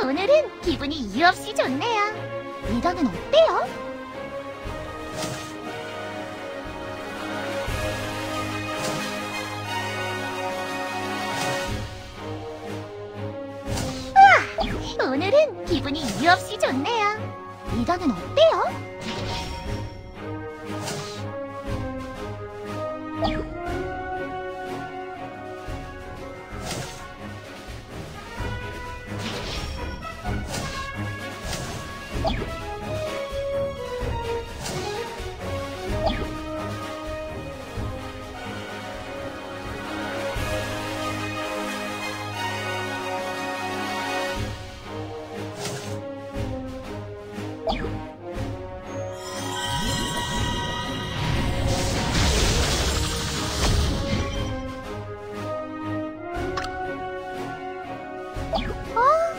오늘은 기분이 유없이 좋네요. 미덕은 어때요? 우와! 오늘은 기분이 유없이 좋네요. 미덕은 어때요?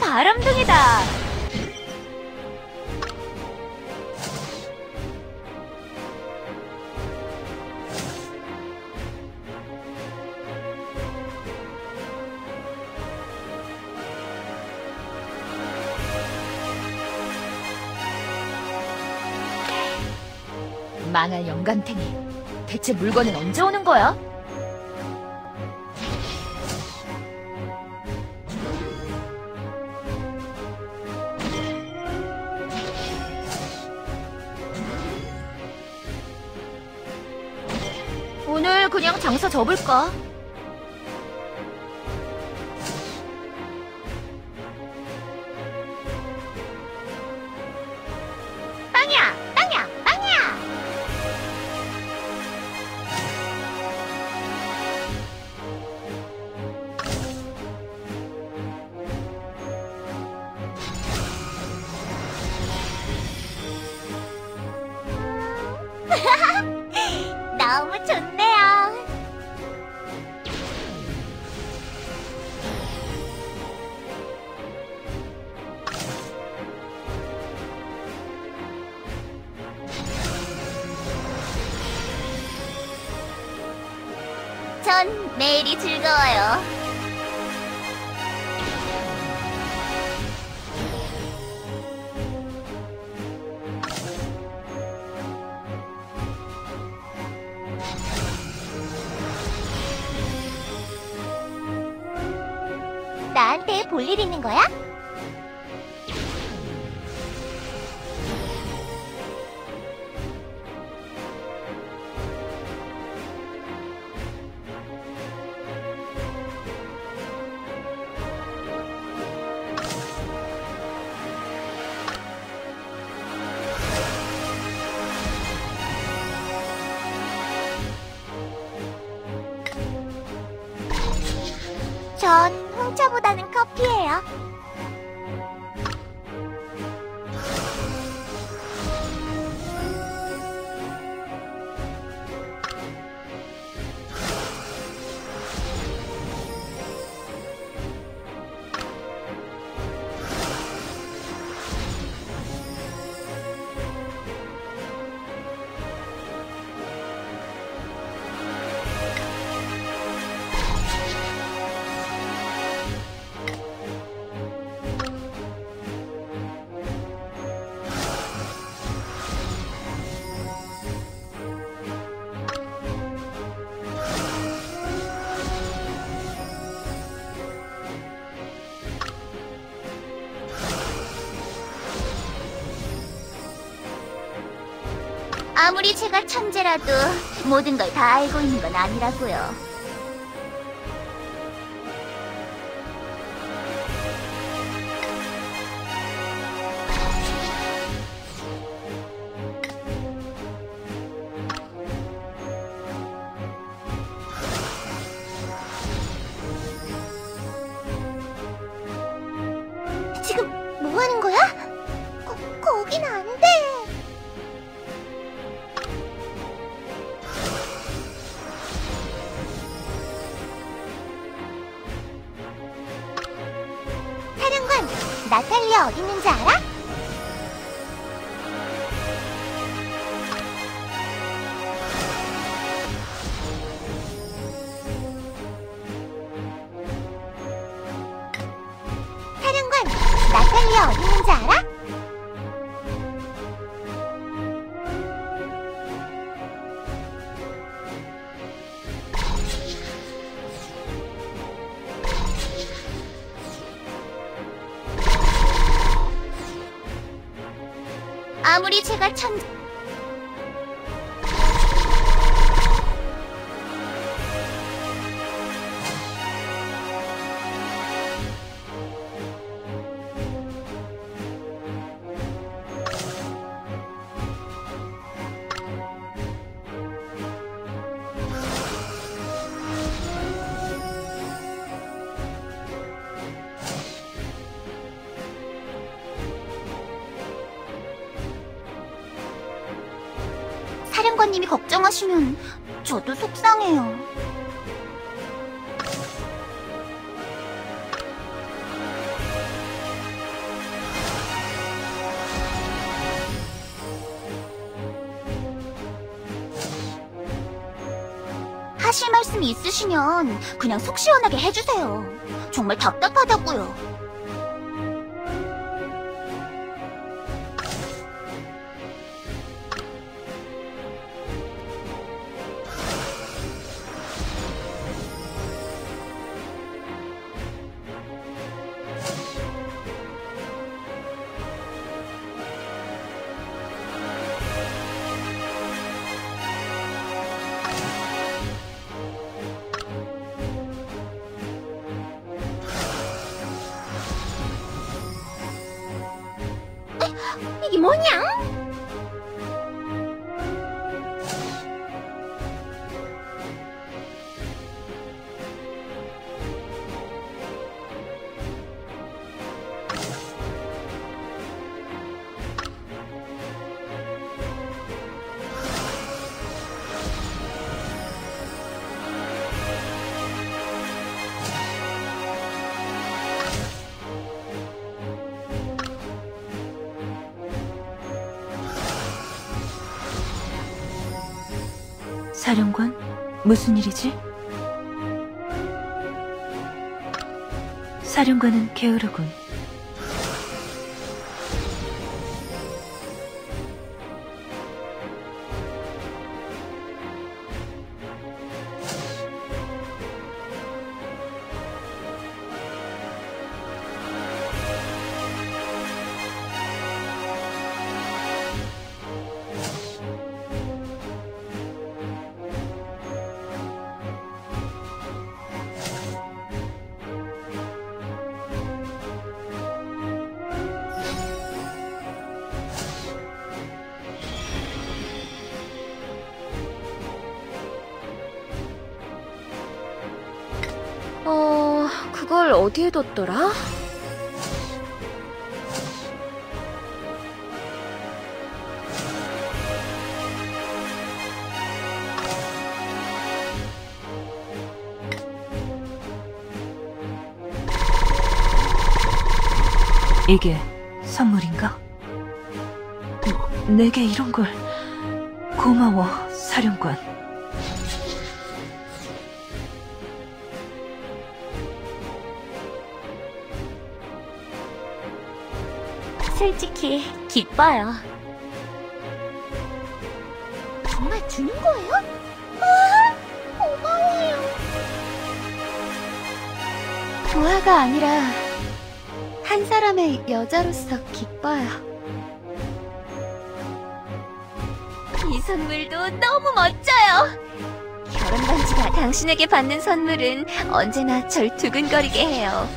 바람둥이다. 망할 영감탱이, 대체 물건은 언제 오는 거야? 오늘 그냥 장사 접을까? 빵야! 빵야! 빵야! 너무 좋네. 전 매일이 즐거워요. 나한테 볼 일 있는 거야? 전 홍차보다는 커피예요. 아무리 제가 천재라도 모든 걸 다 알고 있는 건 아니라고요. 지금 뭐 하는 거야? 거긴 안 돼. 나탈리아 어디 있는지 알아? 사령관, 게 어디 있는지 알아? 아무리 제가 사령관님이 걱정하시면 저도 속상해요. 하실 말씀이 있으시면 그냥 속 시원하게 해주세요. 정말 답답하다고요. 이게 뭐냐? 사령관, 무슨 일이지? 사령관은 게으르군. 그걸 어디에 뒀더라? 이게 선물인가? 내게 이런 걸. 고마워, 사령관. 솔직히 기뻐요. 정말 주는 거예요? 와, 고마워요. 조화가 아니라 한 사람의 여자로서 기뻐요. 이 선물도 너무 멋져요. 결혼 반지가 당신에게 받는 선물은 언제나 절 두근거리게 해요.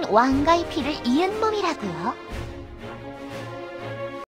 한 왕가의 피를 이은 몸이라고요.